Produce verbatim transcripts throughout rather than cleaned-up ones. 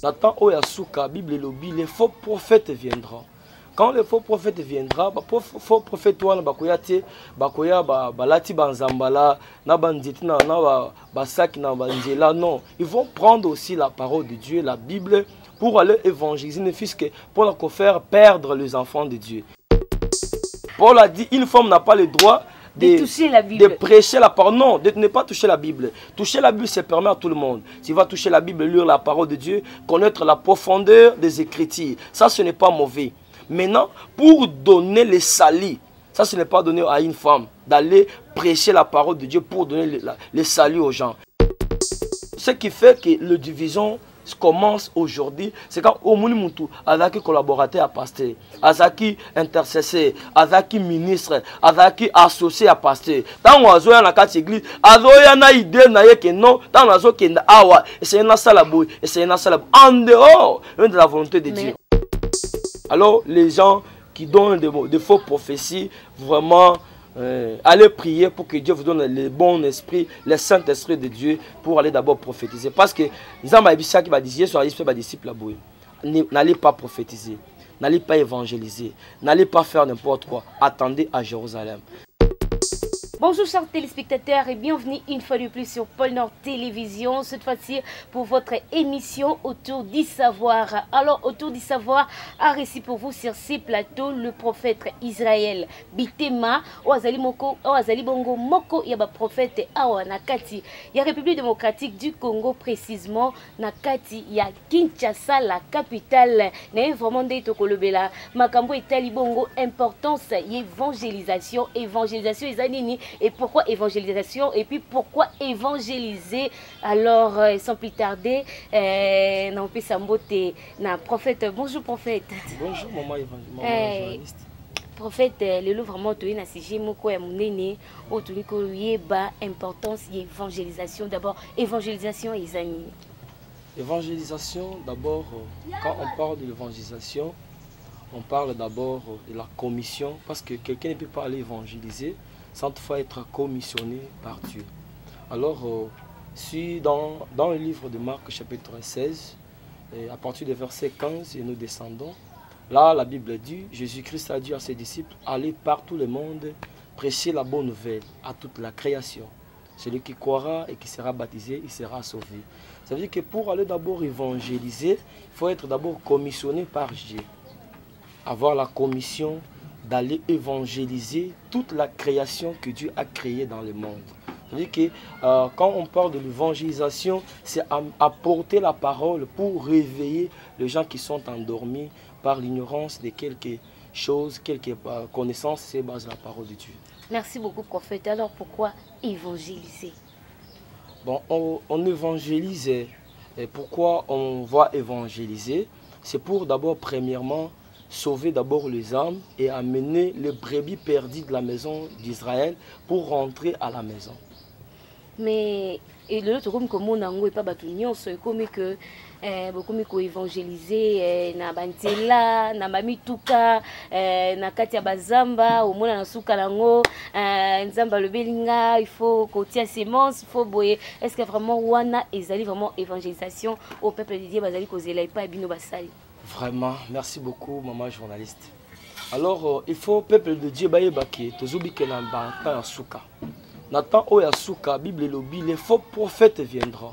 Satan Oyasuka, Bible lobby, les faux prophètes viendront. Quand le faux prophète viendra, le faux prophète va bakoyate, bakoya balati banzambala, na banditina, na basaki, na banzela. Non, ils vont prendre aussi la parole de Dieu, la Bible, pour aller évangéliser, ne fût-ce que pour leur faire perdre les enfants de Dieu. Paul a dit, une femme n'a pas le droit de, de, toucher la Bible. De prêcher la parole. Non, de ne pas toucher la Bible. Toucher la Bible, c'est permis à tout le monde. Tu vas toucher la Bible, lire la parole de Dieu, connaître la profondeur des Écritures. Ça, ce n'est pas mauvais. Maintenant, pour donner les salis, ça ce n'est pas donné à une femme, d'aller prêcher la parole de Dieu pour donner les, les salis aux gens. Ce qui fait que la division commence aujourd'hui, c'est quand Omuni Moutou, Azaki collaborateur à pasteur, Azaki intercesseur, Azaki ministre, Azaki associé à pasteur. Dans l'oiseau, il y a quatre églises, il y a une idée, il y a non, dans l'oiseau, il y a une salabou, c'est une salabou, en dehors de la volonté de Dieu. Alors, les gens qui donnent des de fausses prophéties, vraiment, euh, allez prier pour que Dieu vous donne le bon esprit, le Saint-Esprit de Dieu, pour aller d'abord prophétiser. Parce que, les gens qui va dire, les disciples, n'allez pas prophétiser, n'allez pas évangéliser, n'allez pas faire n'importe quoi. Attendez à Jérusalem. Bonjour chers téléspectateurs et bienvenue une fois de plus sur Pôle Nord Télévision, cette fois-ci pour votre émission Autour du Savoir. Alors Autour du Savoir a réussi pour vous sur ces plateaux le prophète Israël Bitema, Oazali Moko, Oazali Bongo Moko, Yaba prophète Awa Nakati, ya République démocratique du Congo précisément, Nakati, ya Kinshasa, la capitale, n'est vraiment des Tokolobela, Makambo et Talibongo, importance, évangélisation, évangélisation, Izanini. Et pourquoi évangélisation? Et puis pourquoi évangéliser? Alors, euh, sans plus tarder, euh, non, puis Sambote, non, prophète, bonjour prophète. Bonjour maman évangéliste. Prophète, le loup vraiment tu es na si j'ai mon quoi mon aîné, au tout bas importance évangélisation d'abord, évangélisation et amis. Évangélisation d'abord, quand on parle de l'évangélisation, on parle d'abord de la commission parce que quelqu'un ne peut pas aller évangéliser sans toutefois être commissionné par Dieu. Alors, euh, si dans, dans le livre de Marc, chapitre seize, et à partir du verset quinze, et nous descendons, là, la Bible dit, Jésus-Christ a dit à ses disciples, allez par tout le monde, prêcher la bonne nouvelle à toute la création. Celui qui croira et qui sera baptisé, il sera sauvé. Ça veut dire que pour aller d'abord évangéliser, il faut être d'abord commissionné par Dieu. Avoir la commission d'aller évangéliser toute la création que Dieu a créée dans le monde. C'est-à-dire que euh, quand on parle de l'évangélisation, c'est apporter la parole pour réveiller les gens qui sont endormis par l'ignorance de quelque chose, quelque euh, connaissance, c'est basé sur la parole de Dieu. Merci beaucoup, prophète. Alors pourquoi évangéliser? Bon, on, on évangélise. Et pourquoi on va évangéliser? C'est pour d'abord, premièrement, sauver d'abord les âmes et amener les brebis perdues de la maison d'Israël pour rentrer à la maison. Mais et le autre comme comment on n'est pas batunyon, c'est comme que beaucoup mieux évangéliser na bantela, na mamituka, na katia bazamba, au moins na soukalango, nzamba le belinga, il faut cotier semence, il faut boyer. Est-ce que vraiment wana ezali vraiment évangélisation au peuple de Dieu bazali kozela pas bino basali? Vraiment, merci beaucoup, maman journaliste. Alors, euh, il faut peuple de Dieu, baké, tozubi kenamba, tayasuka. Nathan oyasuka, Bible lobby, les faux prophètes viendront.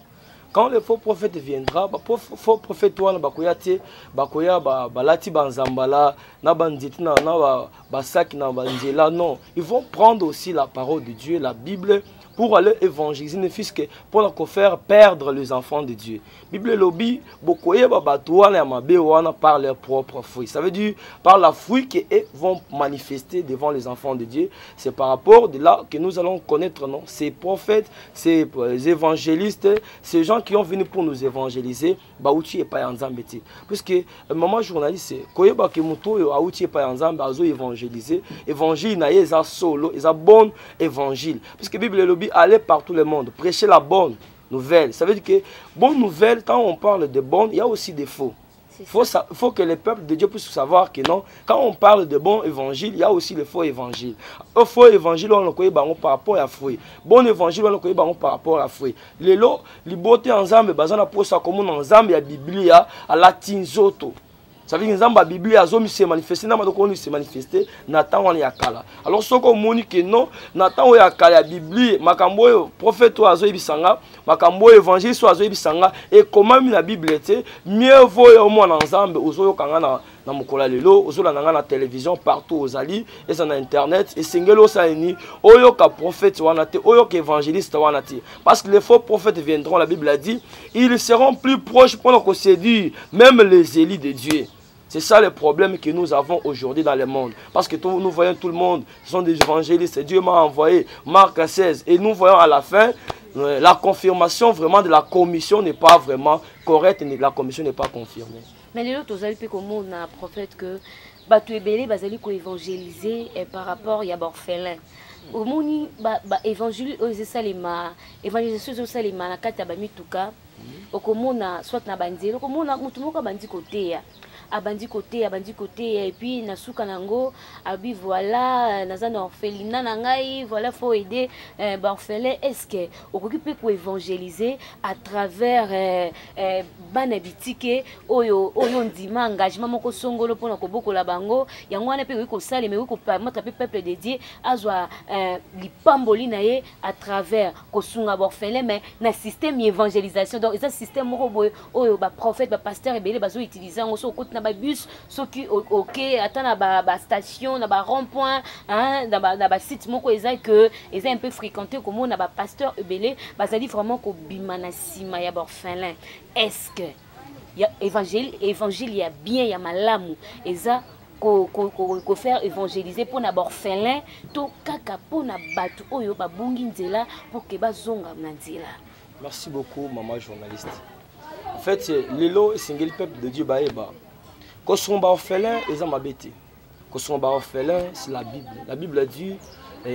Quand le faux prophète viendra, le faux prophète va bakoyate, bakoya balati banzambala, na banditina, na basaki, na banzela. Non, ils vont prendre aussi la parole de Dieu, la Bible, pour aller évangéliser, ne fût-ce que pour leur faire perdre les enfants de Dieu. Bible lobby, bokoye babatouana mabewana par leurs propres fruits. Ça veut dire par la fruit qu'ils vont manifester devant les enfants de Dieu. C'est par rapport de là que nous allons connaître non, ces prophètes, ces évangélistes, ces gens qui ont venu pour nous évangéliser, baouti et payanzambeti. Puisque maman journaliste, koye bakemuto yo aouti et payanzambe azo évangéliser, évangile na yeza solo, yeza bon évangile. Puisque Bible lobby aller par tout le monde, prêcher la bonne nouvelle. Ça veut dire que bonne nouvelle, quand on parle de bonne, il y a aussi des faux. Il faut, faut que le peuple de Dieu puisse savoir que non, quand on parle de bon évangile, il y a aussi le faux évangile. Le faux évangile, on le connaît par rapport à fruit. Bon évangile, on le connaît par rapport à fruit. Les lots, les beautés ensemble, basana pour ça comme on ensemble, il y a Biblia, à la Tinzoto. Ça veut dire que la Bible s'est manifestée, Nathan s'est manifesté, Nathan est Yakala. Alors, ce qu'on m'a dit que non, Nathan est Yakala, la Bible, le prophète Oazoe Bissanga, le évangile Oazoe Bissanga, et comment la Bible était, mieux vaut au moins ensemble, aux autres canaux. Dans mon collègue lelo, aux autres dans la télévision partout aux alliés et sur internet et singelo ça eni oyo ka prophète wanati oyo ka évangéliste wanati parce que les faux prophètes viendront, la Bible a dit, ils seront plus proches pour nous séduire même les élites de Dieu. C'est ça le problème que nous avons aujourd'hui dans le monde. Parce que tout, nous voyons tout le monde, ce sont des évangélistes. Dieu m'a envoyé, Marc seize. Et nous voyons à la fin, euh, la confirmation vraiment de la commission n'est pas vraiment correcte. La commission n'est pas confirmée. Mais les autres, vous avez pu comment on a un prophète que Batou et Bélé, vous allez évangéliser par rapport à l'orphelin. Au monde, l'évangélisation aux Salima, l'évangélisation aux Salima, la carte à Bamituka, au Komona, soit na Bandé, au Komona, ou tout le monde a bandit côté. Abandi côté, abandi côté, et puis Nasuka Nango, Abi voilà, Nazan orphelina Nangai, voilà, faut aider Barfelin. Est-ce que on peut évangéliser à travers Banabitike, Oyo, Oyo Ndima, engagement, Moko Songolo, Ponokoboko Labango, Yangwana Peko Sale, mais Wiko Pamata, peuple dédié, Azwa, Lipambolinae, à travers Kosunga Barfelin, mais un système d'évangélisation. Donc, c'est un système Oyo, prophète, pasteur et Bélé, Bazo utilisant aussi au côté. Dans les bus, ceux qui ok, attends dans la station, dans le rond-point, hein, dans le site, moko ezay que ezay un peu fréquenté comme on a le pasteur Ebele, basali vraiment ko bimanasima ya borfelin. Est-ce que évangile, évangile y a bien y a malamu, ezay ko ko ko faire évangéliser pour na borfelin, to kaka pour na batu oyo ba bungi nzela pour que ba zonga na nzela. Merci beaucoup maman journaliste. En fait, lelo singel peuple de Dieu baeba. Quand sont orphelins, ils ont ma bêtise. Quand sont orphelins, c'est la Bible. La Bible dit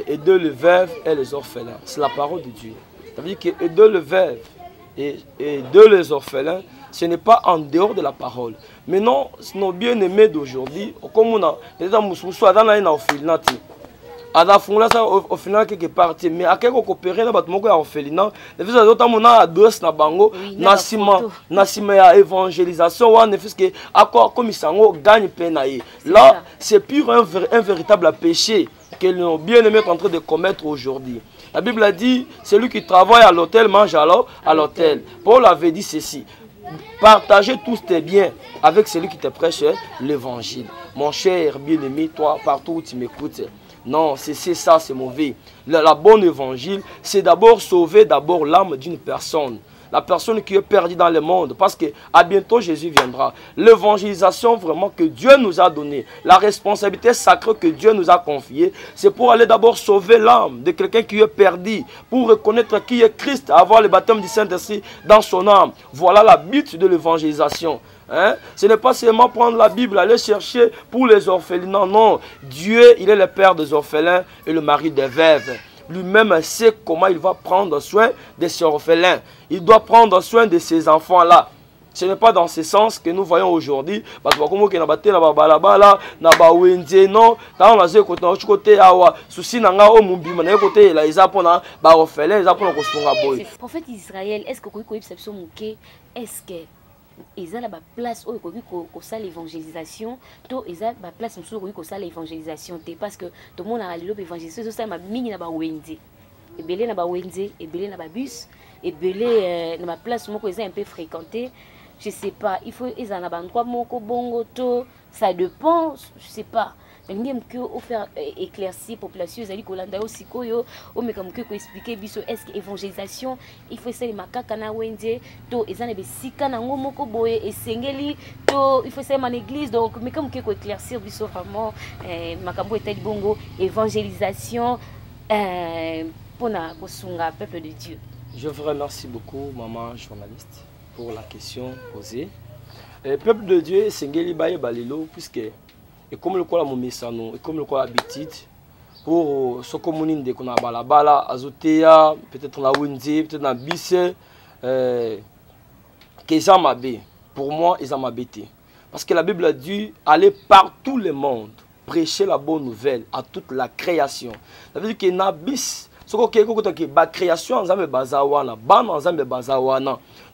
aidez les veuves et les orphelins. C'est la parole de Dieu. Ça veut dire que aidez les veuves et aidez les orphelins, ce n'est pas en dehors de la parole. Mais non, nos bien-aimés d'aujourd'hui, comme on a, les hommes sont soit dans un orphelinat. À la fin, au final, quelque part, mais à quelque coopérer, là, battement, quoi, au final, les fils d'autres, on a adresse na bango, nasima, nasima ya évangélisation, ouais, les fils que, accord comme ils s'engagent, gagne penaille. Là, c'est pur un, un véritable péché que nos bien-aimés sont en train de commettre aujourd'hui. La Bible a dit, celui qui travaille à l'autel mange alors à l'autel. Paul avait dit ceci. Partagez tous tes biens avec celui qui te prêche l'évangile. Mon cher bien-aimé, toi, partout où tu m'écoutes. Non, c'est ça, c'est mauvais. La, la bonne évangile, c'est d'abord sauver d'abord l'âme d'une personne. La personne qui est perdue dans le monde. Parce que à bientôt, Jésus viendra. L'évangélisation vraiment que Dieu nous a donnée. La responsabilité sacrée que Dieu nous a confiée. C'est pour aller d'abord sauver l'âme de quelqu'un qui est perdu. Pour reconnaître qui est Christ. Avoir le baptême du Saint-Esprit dans son âme. Voilà la but de l'évangélisation. Hein? Ce n'est pas seulement prendre la Bible, aller chercher pour les orphelins. Non, Dieu, il est le père des orphelins et le mari des veuves. Lui-même sait comment il va prendre soin de ses orphelins. Il doit prendre soin de ces enfants-là. Ce n'est pas dans ce sens que nous voyons aujourd'hui. Parce que comme on a battu la babalabala, na bawendi non, quand on a zé côté, on côté awa, souci nanga o mumbima, na côté là ils apprennent, bah orphelins ils apprennent qu'on se tourne à boy. Prophète Israël, est-ce que vous connaissez cette somme que, est-ce que ils ont la place où ils ont l'évangélisation, ils ont la place où ils ont l'évangélisation. Parce que tout le monde a l'évangélisation, c'est ma mini na ba wendi. Et belé na ba wendi, et belé na ba bus, et belé na ma place où ils ont un peu fréquenté. Je ne sais pas, il faut ils en abandonnent quoi mon bongo to, ça dépend, je ne sais pas. Mais même que faire éclaircir population, ils allaient colanda aussi koyo, on met comme que pour expliquer biso est-ce que évangélisation, il faut essayer makaka na wende, to ils en avaient sika na ngomoko boye et sengeli, to il faut essayer man église donc mais comme que pour éclaircir biso vraiment makambo était bongo évangélisation pour na kosunga peuple de Dieu. Je vous remercie beaucoup maman journaliste pour la question posée. Le peuple de Dieu sengeli baye balilo puisque et comme le quoi la momesano et comme le quoi l'habitude pour se communiquer qu'on a balabala azotea peut-être on a windé peut-être on a bissé qu'est-ce qu'on a pour moi ils ont m'habité Parce que la Bible a dit aller par tout le monde, prêcher la bonne nouvelle à toute la création. Ça veut dire que Nabis, la création,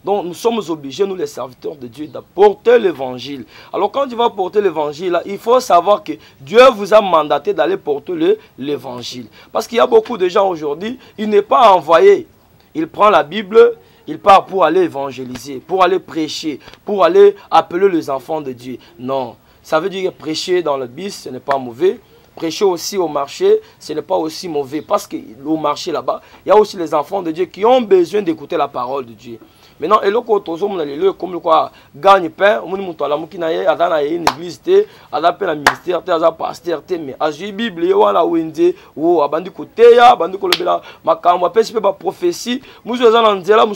donc nous sommes obligés, nous les serviteurs de Dieu, d'apporter l'évangile. Alors quand tu vas porter l'évangile, il faut savoir que Dieu vous a mandaté d'aller porter l'évangile. Parce qu'il y a beaucoup de gens aujourd'hui, il n'est pas envoyé. Il prend la Bible, il part pour aller évangéliser, pour aller prêcher, pour aller appeler les enfants de Dieu. Non, ça veut dire que prêcher dans le bus, ce n'est pas mauvais. Prêcher aussi au marché, ce n'est pas aussi mauvais. Parce qu'au marché là-bas, il y a aussi les enfants de Dieu qui ont besoin d'écouter la parole de Dieu. Maintenant, il y a des comme le quoi gagne pain, il y a une église, il y a un ministère, il y a un pasteur, mais il y a une Bible, il y a une Bible, il y a une Bible, il y a une prophétie, il y a une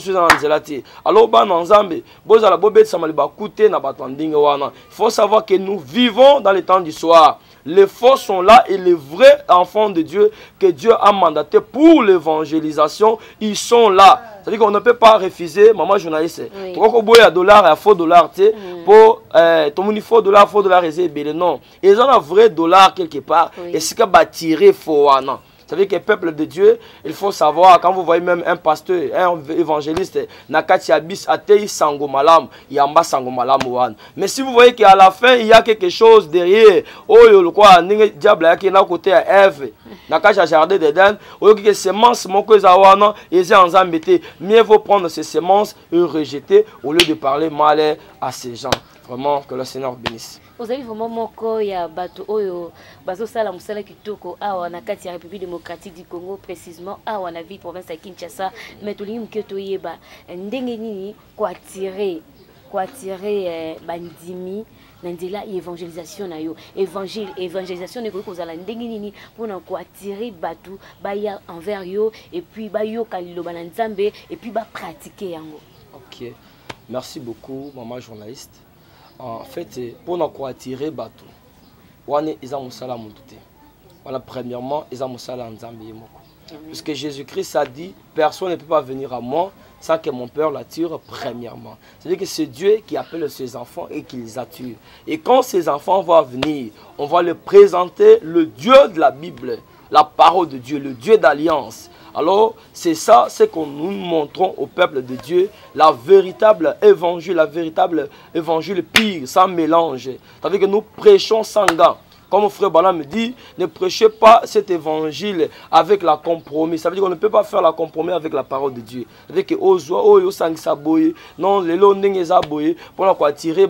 prophétie. Alors, il faut savoir que nous vivons dans les temps du soir. Les faux sont là et les vrais enfants de Dieu que Dieu a mandatés pour l'évangélisation, ils sont là. C'est-à-dire qu'on ne peut pas refuser, maman journaliste, tu vois qu'on a dollars et à faux dollars, tu sais, pour ton money faux dollars, faux dollars, non. Ils ont un vrai dollar quelque part et c'est qu'on va tirer faux, non. C'est-à-dire que le peuple de Dieu, il faut savoir, quand vous voyez même un pasteur, un évangéliste, mais si vous voyez qu'à la fin, il y a quelque chose derrière, oh, le quoi, le diable, il y a un côté à Ève, dans le jardin d'Éden, il y a des semences, ils sont embêtés. Mieux vaut prendre ces semences et rejeter au lieu de parler mal à ces gens. Vraiment, que le Seigneur bénisse. Vous avez vraiment moko ya bato oyo bazo sala musala kitoko awa na kati ya République démocratique du Congo précisément awa na ville province ya Kinshasa metuli mketo yeba ndenge nini ko attirer ko attirer bandimi na ndela évangélisation na yo évangile évangélisation ne ko ko sala ndenge nini pona ko attirer bato ba ya envers yo et puis ba yo kalilo bana nzambe et puis ba pratiquer yango. OK. Merci beaucoup maman journaliste. En fait, pour nous attirer bateau, on est isamosala monté. Voilà premièrement isamosala en Zambie moko. Parce que Jésus-Christ a dit, personne ne peut pas venir à moi sans que mon Père l'attire premièrement. C'est-à-dire que c'est Dieu qui appelle ses enfants et qui les attire. Et quand ces enfants vont venir, on va leur présenter le Dieu de la Bible, la parole de Dieu, le Dieu d'alliance. Alors, c'est ça, c'est que nous montrons au peuple de Dieu la véritable évangile, la véritable évangile pire, sans mélange. C'est-à-dire que nous prêchons sans gants. Comme frère Bala me dit, ne prêchez pas cet évangile avec la compromis. Ça veut dire qu'on ne peut pas faire la compromis avec la parole de Dieu. Ça veut dire que non, les longs pour attirer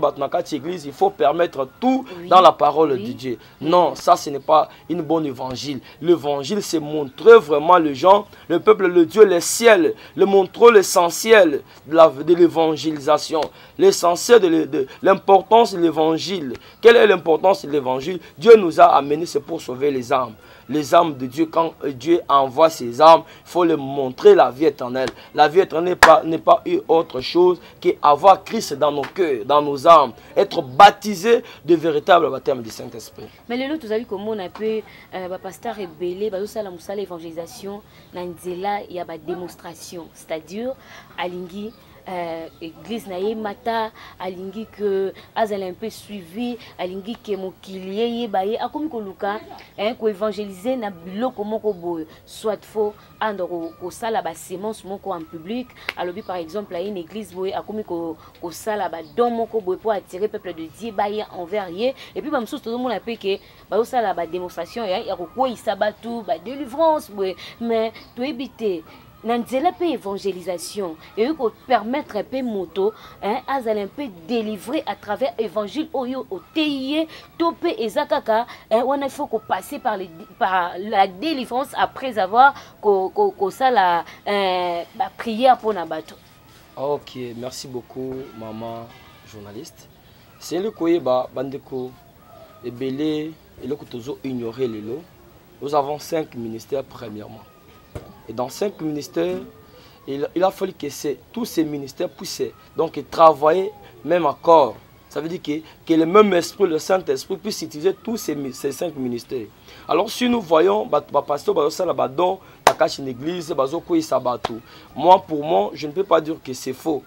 l'église, il faut permettre tout dans la parole de Dieu. Non, ça ce n'est pas une bonne évangile. L'évangile c'est montrer vraiment les gens, le peuple, le Dieu, le ciel, le montrer l'essentiel de l'évangélisation, l'essentiel de l'importance de l'évangile. Quelle est l'importance de l'évangile? Dieu nous a amenés, c'est pour sauver les âmes. Les âmes de Dieu, quand Dieu envoie ses âmes, il faut leur montrer la vie éternelle. La vie éternelle n'est pas, pas autre chose qu'avoir Christ dans nos cœurs, dans nos âmes. Être baptisé de véritable baptême du Saint-Esprit. Mais les autres, vous savez comment on a pu, le pasteur rebellé, l'évangélisation, il y a une démonstration. C'est-à-dire, à Lingui, l'église naie mata alingi que azala un peu suivi alingi que mokilié baye akomi koluka hein ko évangéliser na biloko moko boyo soit faux andro ko sala ba semence moko en public alobi par exemple à une église boye akomi ko ko sala ba don moko boye pour attirer peuple de Dieu baye envers yé et puis bamso tout le monde a pe que ba o sala ba démonstration ya ko ko isabatu ba délivrance boye mais to éviter Nanzela peut évangélisation et eux permettre un peu moto, hein, un peu délivrer à travers évangile oyo au T I E, topé et zakaka, hein, on a faut qu'on passe par les par la délivrance après avoir qu'on qu'on ça la prière pour Nabato. OK, merci beaucoup maman journaliste. C'est le koyeba bandeko et belé et le kotozo ignorer le lot. Nous avons cinq ministères premièrement. Et dans cinq ministères, il, il a fallu que tous ces ministères puissent donc travailler même accord. Ça veut dire que, que le même esprit, le Saint-Esprit, puisse utiliser tous ces, ces cinq ministères. Alors si nous voyons, pasteur, l'église, moi pour moi, je ne peux pas dire que c'est faux.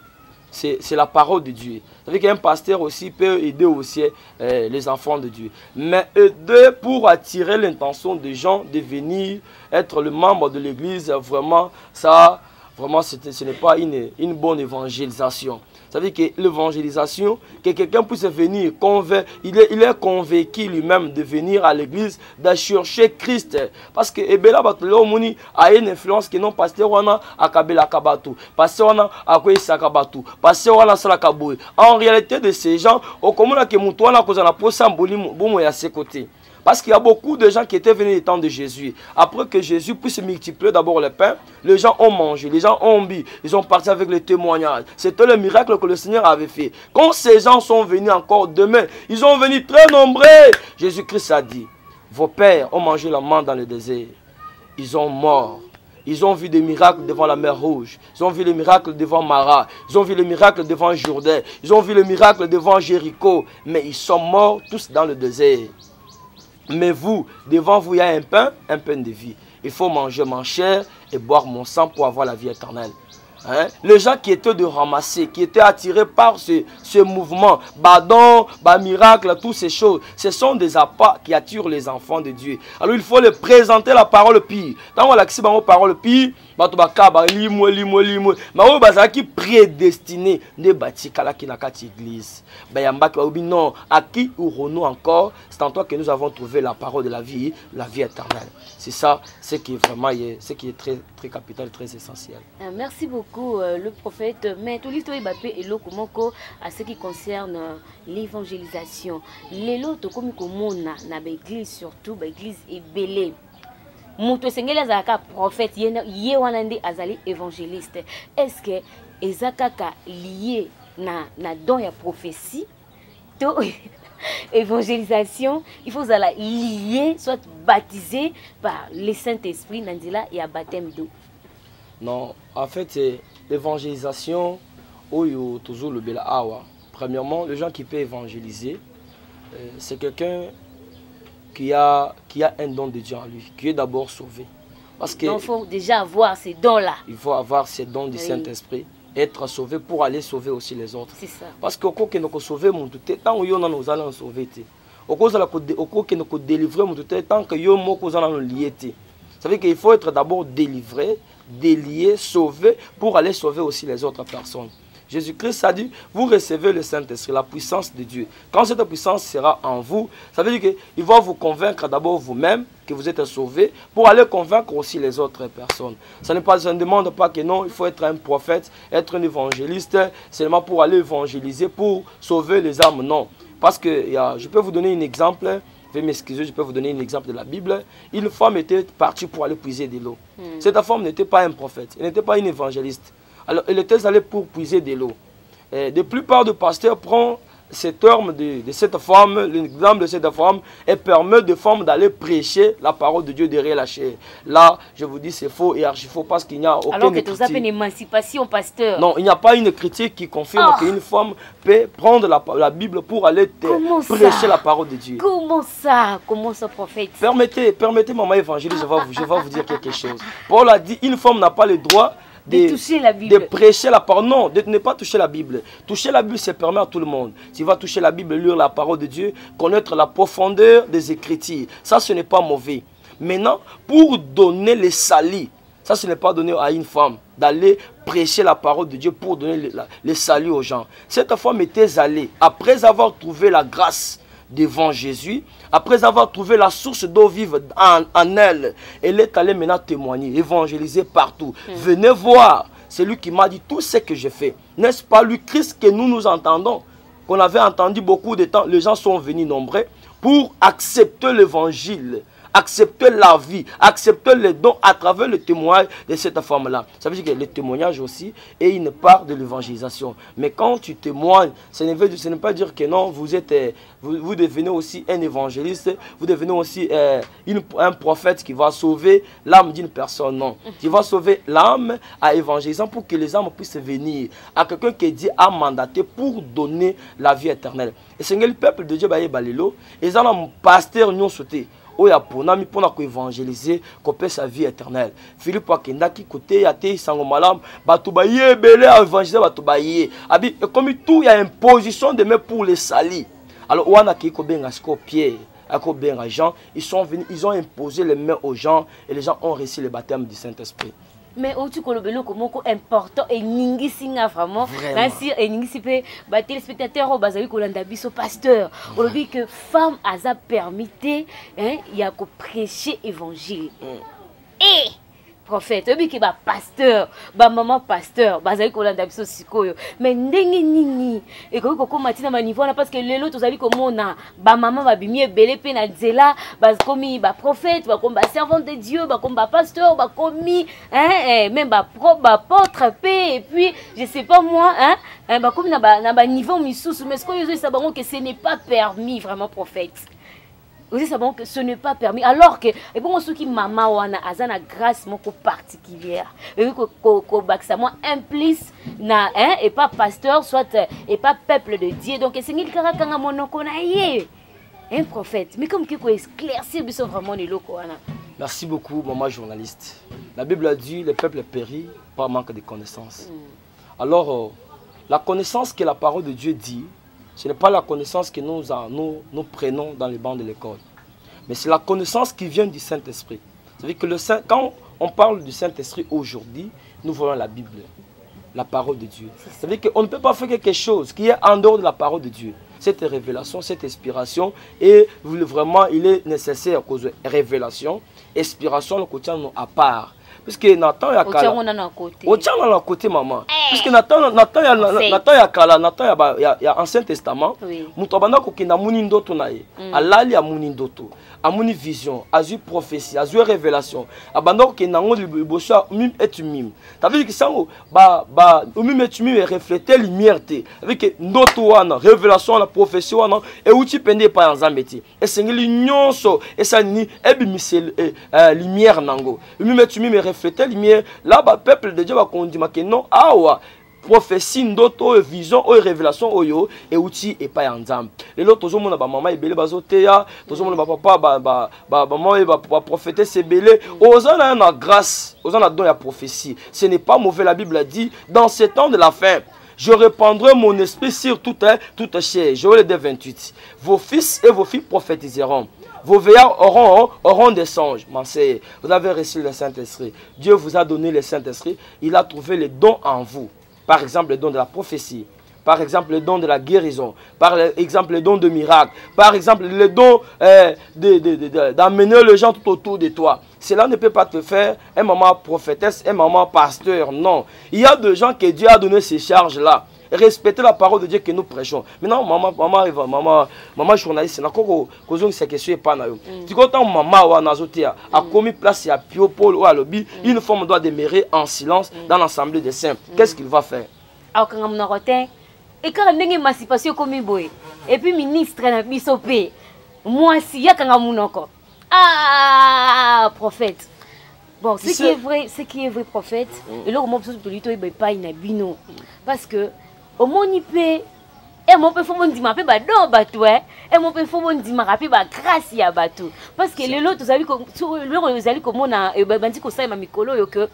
c'est la parole de Dieu. Ça veut dire qu'un pasteur aussi peut aider aussi euh, les enfants de Dieu. Mais aider pour attirer l'intention des gens de venir être le membre de l'église, vraiment, ça, vraiment, ce n'est pas une, une bonne évangélisation. Ça veut dire que l'évangélisation, que quelqu'un puisse venir, il est, il est convaincu lui-même de venir à l'église, de chercher Christ. Parce que Ebela Batlomouni a une influence qui non pasteur wana akabela kabatu, pasteur wana akwesa kabatu, pasteur wana sala kaboué. En réalité de ces gens, au commun que mutuana cause na posa mboli bomo ya ses côtés. Parce qu'il y a beaucoup de gens qui étaient venus du temps de Jésus. Après que Jésus puisse multiplier d'abord le pain, les gens ont mangé, les gens ont bu, ils ont parti avec les témoignages. C'était le miracle que le Seigneur avait fait. Quand ces gens sont venus encore demain, ils sont venus très nombreux. Jésus-Christ a dit, vos pères ont mangé la manne dans le désert. Ils ont mort. Ils ont vu des miracles devant la mer Rouge. Ils ont vu les miracles devant Mara. Ils ont vu les miracles devant Jourdain. Ils ont vu les miracles devant Jéricho. Mais ils sont morts tous dans le désert. Mais vous, devant vous, il y a un pain, un pain de vie. Il faut manger mon chair et boire mon sang pour avoir la vie éternelle. Hein? Les gens qui étaient de ramasser, qui étaient attirés par ce, ce mouvement, badon, bah miracle, toutes ces choses, ce sont des appâts qui attirent les enfants de Dieu. Alors il faut leur présenter la parole pire. Dans la parole pire, qui prédestiné de bâtir l'église. Non, à qui ou Renaud encore, c'est en toi que nous avons trouvé la parole de la vie, la vie éternelle. C'est ça, ce qui est vraiment, ce qui est très, très capital, très essentiel. Merci beaucoup le prophète. Mais tout l'histoire est et l'okumoko à ce qui concerne l'évangélisation. Les lots comme na l'église surtout, l'église est belle. Moto sengela zaka prophète ye wanande azali évangéliste. Est-ce que ezaka ka lié na na don ya prophétie to évangélisation, il faut zala lié soit baptisé par le Saint-Esprit nandila et à baptême d'eau. Non, en fait l'évangélisation oyo toujours le bela awa. Premièrement, les gens qui peuvent évangéliser, c'est quelqu'un Qui a, qui a un don de Dieu en lui, qui est d'abord sauvé. Parce que donc il faut déjà avoir ces dons-là. Il faut avoir ces dons du oui. Saint-Esprit, être sauvé pour aller sauver aussi les autres. C'est ça. Parce que quand nous sommes sauvés, tant que nous allons sauver, tant que nous sommes délivrés, tant que nous allons lier. Ça veut dire qu'il faut être d'abord délivré, délié, sauvé pour aller sauver aussi les autres personnes. Jésus-Christ a dit, vous recevez le Saint-Esprit, la puissance de Dieu. Quand cette puissance sera en vous, ça veut dire qu'il va vous convaincre d'abord vous-même que vous êtes sauvé pour aller convaincre aussi les autres personnes. Ça ne, pas, ça ne demande pas que non, il faut être un prophète, être un évangéliste, seulement pour aller évangéliser, pour sauver les âmes. Non, parce que je peux vous donner un exemple. Je vais m'excuser, je peux vous donner un exemple de la Bible. Une femme était partie pour aller puiser de l'eau. Mmh. Cette femme n'était pas un prophète, elle n'était pas une évangéliste. Alors, elle était allée pour puiser de l'eau. La plupart des pasteurs prennent ce terme de, de cette femme, l'exemple de cette femme, et permet de femmes d'aller prêcher la parole de Dieu derrière la chair. Là, je vous dis, c'est faux et archi-faux parce qu'il n'y a aucune alors que critique. Alors que tu as une émancipation, pasteur. Non, il n'y a pas une critique qui confirme oh. qu'une femme peut prendre la, la Bible pour aller te prêcher la parole de Dieu. Comment ça? Comment ça, prophète? Permettez, permettez, maman évangéliste, je vais vous, je vais vous dire quelque chose. Paul a dit, une femme n'a pas le droit De, de toucher la Bible. De prêcher la parole. Non, de ne pas toucher la Bible. Toucher la Bible, c'est permis à tout le monde. Tu vas toucher la Bible, lire la parole de Dieu, connaître la profondeur des Écritures. Ça, ce n'est pas mauvais. Maintenant, pour donner les saluts, ça, ce n'est pas donné à une femme d'aller prêcher la parole de Dieu pour donner le, la, le salut aux gens. Cette femme était allée, après avoir trouvé la grâce devant Jésus, après avoir trouvé la source d'eau vive en, en elle, elle est allée maintenant témoigner, évangéliser partout. Mmh. Venez voir, c'est lui qui m'a dit tout ce que je fais. N'est-ce pas lui, Christ, que nous nous entendons, qu'on avait entendu beaucoup de temps, les gens sont venus nombreux pour accepter l'évangile, accepter la vie, accepter les dons à travers le témoignage de cette femme-là. Ça veut dire que le témoignage aussi est une part de l'évangélisation. Mais quand tu témoignes, ça ne veut, ça ne veut pas dire que non, vous, êtes, vous, vous devenez aussi un évangéliste, vous devenez aussi euh, une, un prophète qui va sauver l'âme d'une personne. Non, qui va sauver l'âme en évangélisant pour que les âmes puissent venir à quelqu'un qui est dit à mandater pour donner la vie éternelle. Et c'est le peuple de Dieu, il y a un pasteur qui a sauté. oya ponami pona ko évangéliser ko pesa vie éternelle. Philippe akenda ki côté ya te sango malam bato ba yebele évangéliser bato ba yé. Abi comme tout il y a une position de même pour les salis. Alors wana ki ko benga Pierre à Kobenga Jean, ils sont venus, ils ont imposé les mains aux gens et les gens ont reçu le baptême du Saint-Esprit. Mais aussi que le belo comment important et ningi singa vraiment merci et ningi sipe ba téléspectateurs au bazali kolanda biso pasteur on le dit que femme aza permité hein il y a ko prêcher évangile et prophète obi que ba pasteur ba maman pasteur bazali kolanda biso sikoyo mais ndenge nini et ko ko matina ma niveau là parce que lelo tozali komona ba maman ba bimie belé pe na nzela ba komi ba prophète ba komba servante de Dieu ba komba pasteur ba komi hein même ba pro ba apôtre et puis je sais pas moi hein ba komi na ba niveau misusu mais ce que yozo sabango que ce n'est pas permis vraiment prophète. Vous savez que ce n'est pas permis. Alors que, et bon, ceux qui maman ou ana azana grâce moko particulière. Et que ko baksa moi implice na hein et pas pasteur soit et pas peuple de Dieu. Donc c'est ngil kaka nga monoko na yé. Un prophète. Mais comme que ko éclaircir biso vraiment les loko ana. Merci beaucoup maman journaliste. La Bible a dit le peuple périt par manque de connaissance. Mm. Alors euh, la connaissance que la parole de Dieu dit, ce n'est pas la connaissance que nous, nous, nous prenons dans les bancs de l'école. Mais c'est la connaissance qui vient du Saint-Esprit. C'est-à-dire que le Saint, quand on parle du Saint-Esprit aujourd'hui, nous voyons la Bible, la parole de Dieu. C'est-à-dire qu'on ne peut pas faire quelque chose qui est en dehors de la parole de Dieu. Cette révélation, cette inspiration, et vraiment, il est nécessaire cause de révélation, inspiration, le quotidien à part. Parce que Nathan y a Kala. On a côté. On a côté maman. Parce que Nathan Nathan y a Nathan y a Kala, Nathan y a y a Ancien Testament. Mutabana ko kina munindo to nae. Alali a munindo to. A muni vision, a eu prophétie, a eu révélation. Abandon ko na ngo libosha mime et mime. T'as vu que ça ba ba mime et mime reflète lumière té. Avec ndoto wana, révélation la prophétie wana et outi pende pa nzambeti. Et sengeli nyonso et ça ni ebimisel lumière nango. Mime et mime refléter lumière là bas peuple de Dieu va conduire que non awa prophétie d'autres vision ou révélation oyo et outils et pas ensemble les autres toujours mon ba maman et belé bazotea toujours mon ba papa ba ba ba maman et ba prophéter c'est belé aux en a la grâce aux en a don la prophétie ce n'est pas mauvais. La Bible a dit dans ces temps de la fin je répandrai mon esprit sur toute toute chair. Joël deux vingt-huit vos fils et vos filles prophétiseront. Vos veillards auront, auront des songes. Vous avez reçu le Saint-Esprit. Dieu vous a donné le Saint-Esprit. Il a trouvé les dons en vous. Par exemple, le don de la prophétie. Par exemple, le don de la guérison. Par exemple, le don de miracle. Par exemple, le don euh, d'amener de, de, de, de, les gens tout autour de toi. Cela ne peut pas te faire un maman prophétesse, un maman pasteur. Non. Il y a des gens que Dieu a donné ces charges-là. Respecter la parole de Dieu que nous prêchons. Maintenant, maman, maman, maman, maman journaliste, n'a qu'au cause cette question est pas naïve. Tu comprends, maman ou anazotea a commis place à Pio Paul ou à lobby. Une femme doit demeurer en silence dans l'assemblée des saints. Qu'est-ce qu'il va faire? Alors quand on a retenu et quand on a une émancipation comme boy et puis ministre n'a mis sopé. Moi si y a quand on a encore ah prophète. Bon, ce qui est vrai, ce qui est vrai prophète. Et là, comment peut-on lui trouver pas une abino parce que au moins il peut et mon père mon dimanche bah non bah toi et mon père mon dimanche bah grâce y a bah tout parce que les autres vous allez comme les allez comme on a bandit comme ça et mamikolo que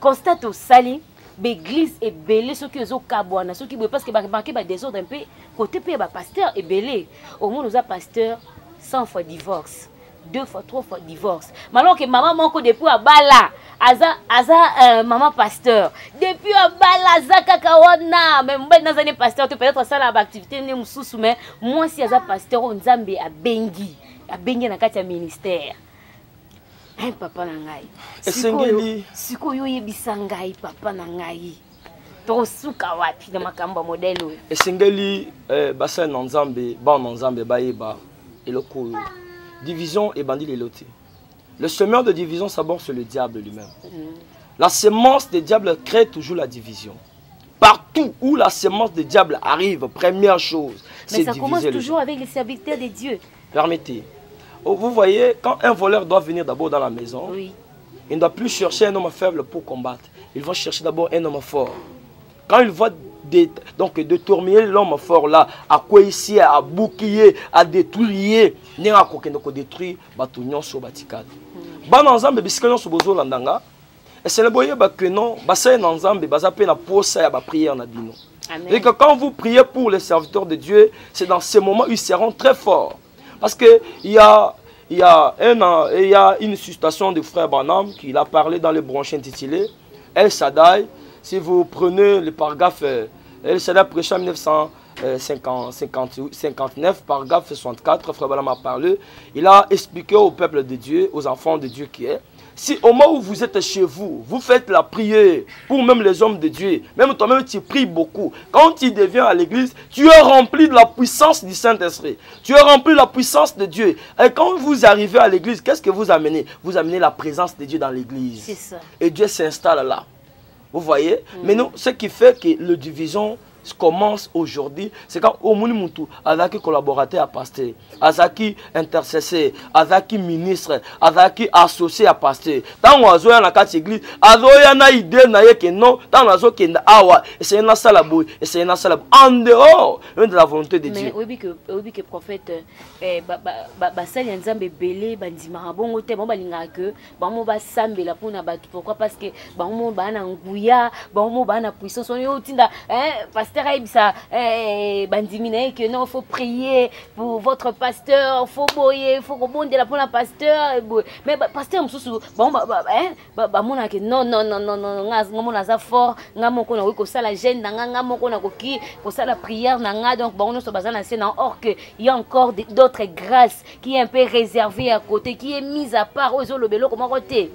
constate au sali l'église est belé ceux qui ont cabouana ceux qui parce que bah marqué bah désordre un peu côté pays bah pasteur est belé au moins nous a pasteur cent fois divorce deux fois trois fois divorce mais alors que maman manque depuis à bala aza aza maman pasteur depuis à bala aza kakawana mais moi dans un pasteur tu peut-être ça la activité ne me sous mais moi si aza pasteur on nzambe a bengi a bengi na kati ya ministère hein papa na ngai esengeli sikoyo yebisa ngai papa na ngai to suka wapi na makamba modèle oyo esengeli basa na nzambe ba na nzambe ba yeba eloko division et bandit les lotés. Le semeur de division s'aborde sur le diable lui-même. Mmh. La semence des diables crée toujours la division. Partout où la semence des diables arrive, première chose, c'est diviser. Mais ça commence toujours avec les serviteurs de Dieu. Permettez. Oh, vous voyez, quand un voleur doit venir d'abord dans la maison, oui. Il ne doit plus chercher un homme faible pour combattre. Il va chercher d'abord un homme fort. Quand il voit de, donc de tourmiller l'homme fort là, à quoi ici, à bouclier, à détruire, n'y a qu'aucun de quoi détruire, bâtonnion sur batikade. Ban ensemble, biscalon sur bozo l'andanga. Et c'est le boyer que non, bassin ensemble, basapé na posa ya ba prière na dino. Et que quand vous priez pour les serviteurs de Dieu, c'est dans ces moments ils seront très forts, parce que il y a Il y, a un, il y a une citation du frère Branham qui a parlé dans le branche intitulé El Shaddai. Si vous prenez le paragraphe El Shaddai prêché en mille neuf cent cinquante-neuf, paragraphe soixante-quatre, frère Branham a parlé. Il a expliqué au peuple de Dieu, aux enfants de Dieu qui est, si au moment où vous êtes chez vous, vous faites la prière pour même les hommes de Dieu, même toi-même tu pries beaucoup, quand tu deviens à l'église, tu es rempli de la puissance du Saint-Esprit, tu es rempli de la puissance de Dieu. Et quand vous arrivez à l'église, qu'est-ce que vous amenez? Vous amenez la présence de Dieu dans l'église. C'est ça. Et Dieu s'installe là. Vous voyez? Mmh. Mais non, ce qui fait que le division commence aujourd'hui, c'est quand Omuni Moutou, Azaki collaborateur à pasteur, Azaki intercesseur, Azaki ministre, Azaki associé à pasteur. Tant on a zoé na quatre églises, azoé na idée na yé que non, tant on a zoé que na awa, c'est na salabou, c'est na salabou. En dehors de la volonté de Dieu. Mais oui que oui que prophète, bah bah bah ça les gens bébélé, bah dit marabon au thème, bah l'ingake, bah on va sambe la pour na bat. Pourquoi? Parce que bah on va na nguya, bah on va na puissance. On est au tinda, hein? Parce que non, faut prier pour votre pasteur, faut boyer, faut rebondir là pour la pasteur. Mais pasteur, bon, non, non, non, non, non, non, non, fort, non, non, non, ça la gêne, non, non, non, la prière, non, donc bon, non, or que il y a encore d'autres grâces qui est un peu réservée à côté, qui est mise à part aux autres bélo comment côté.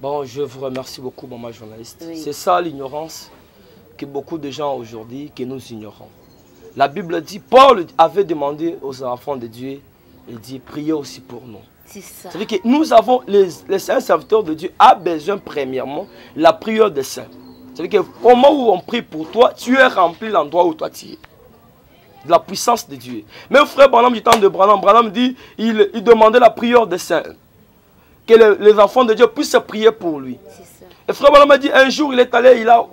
Bon, je vous remercie beaucoup, maman journaliste. Oui. C'est ça l'ignorance. Que beaucoup de gens aujourd'hui que nous ignorons. La Bible dit, Paul avait demandé aux enfants de Dieu, il dit, priez aussi pour nous. C'est ça. C'est-à-dire que nous avons, les, les saints serviteurs de Dieu a besoin premièrement la prière des saints. C'est-à-dire que au moment où on prie pour toi, tu es rempli l'endroit où toi tu es. De la puissance de Dieu. Même frère Branham du temps de Branham, Branham dit, il, il demandait la prière des saints. Que le, les enfants de Dieu puissent prier pour lui. Et frère Branham a dit, un jour il est allé, il a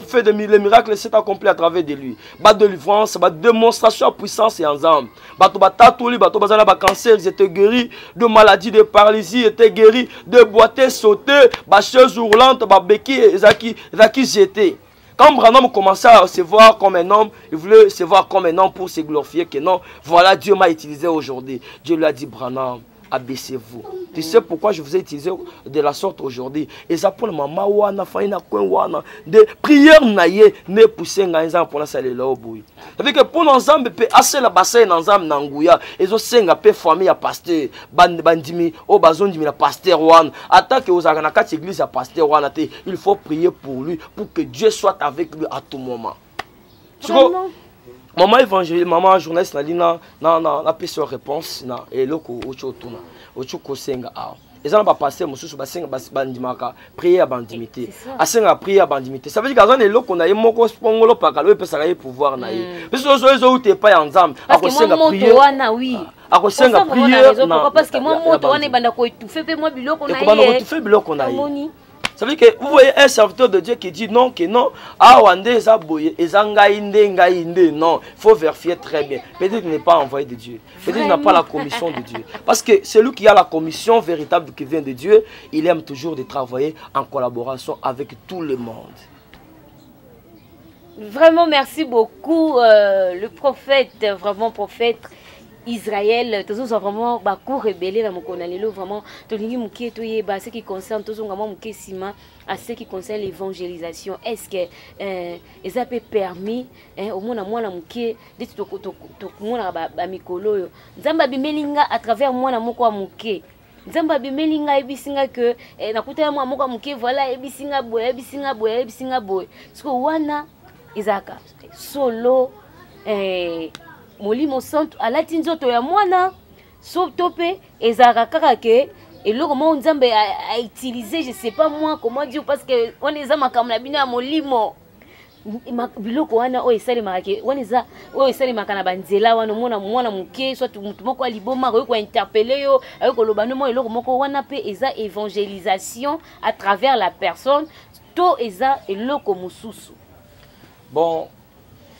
fait des miracles, s'est accompli à travers de lui. Ba délivrance, ba démonstration de puissance et ensemble. Ba to ba tatouli, ba to ba zala ba cancer, ils étaient guéris de maladies, de paralysie, ils étaient guéris de boiter, sauter, ba chaises hurlantes, ba béquilles, ils étaient jetés. Quand Branham commençait à se voir comme un homme, il voulait se voir comme un homme pour se glorifier que non, voilà Dieu m'a utilisé aujourd'hui. Dieu lui a dit, Branham, abaissez-vous. Mm-hmm. Tu sais pourquoi je vous ai utilisé de la sorte aujourd'hui. Et ça pour le moment, wana faina kwen wana de prière naie ne pousser nganza pour la salle là au bout. Ça veut que pour l'ensemble peut assez la bassin ensemble nanguya. Et zo senga pe famille à pasteur bande bandimi au bazon dimi la pasteur wana. Attaque aux aganakati église à pasteur wana te. Il faut prier pour lui pour que Dieu soit avec lui à tout moment. Maman évangéliste, maman journaliste, na lina na na na pêche réponse na eloko ochotuna ochuko senga a. Ils ont pas passé monsieur sur bassin bandimaka prière bandimité. Asenga prière bandimité. Ça veut dire qu'azan eloko na yemoko spongolo pakalo pe sakaye pouvoir na yi. Parce que zo zo ute pa ensemble. Parce que mon moto wana oui. Parce que mon moto wana banda ko étouffer pe moi biloko na yi. Et comment on étouffer biloko na yi? Ça veut dire que vous voyez un serviteur de Dieu qui dit non, que non, non, il faut vérifier très bien. Peut-être qu'il n'est pas envoyé de Dieu. Peut-être qu'il n'a pas la commission de Dieu. Parce que celui qui a la commission véritable qui vient de Dieu, il aime toujours de travailler en collaboration avec tout le monde. Vraiment, merci beaucoup, euh, le prophète, vraiment prophète. Israël, tous sont vraiment beaucoup rebellés dans mon canal. Vraiment, tout ce qui concerne tous vraiment à ce qui concerne l'évangélisation. Est-ce que ça peut permis au monde à moi la mouké de tout tout monde à mikolo. Zamba bimelinga à travers moi la mouko mouké. Zamba bimelinga ebisinga que nakuta moi mouko mouké voilà ebisinga boy ebisinga boy ebisinga boy. Parce que wana Isaka solo. Moli mon centre à la tinzo to ya mwana sauf topé et zakaka ke et le comment nzambe a utilisé je sais pas moi comment dire parce que on les a makamna bina molimo biloko wana o esali makake waniza o esali makana banzela wana mwana mwana muke soit mutu moko aliboma ko interpeller yo ko lobano mo eloko moko wana pe eza évangélisation à travers la personne to eza eloko mususu. Bon,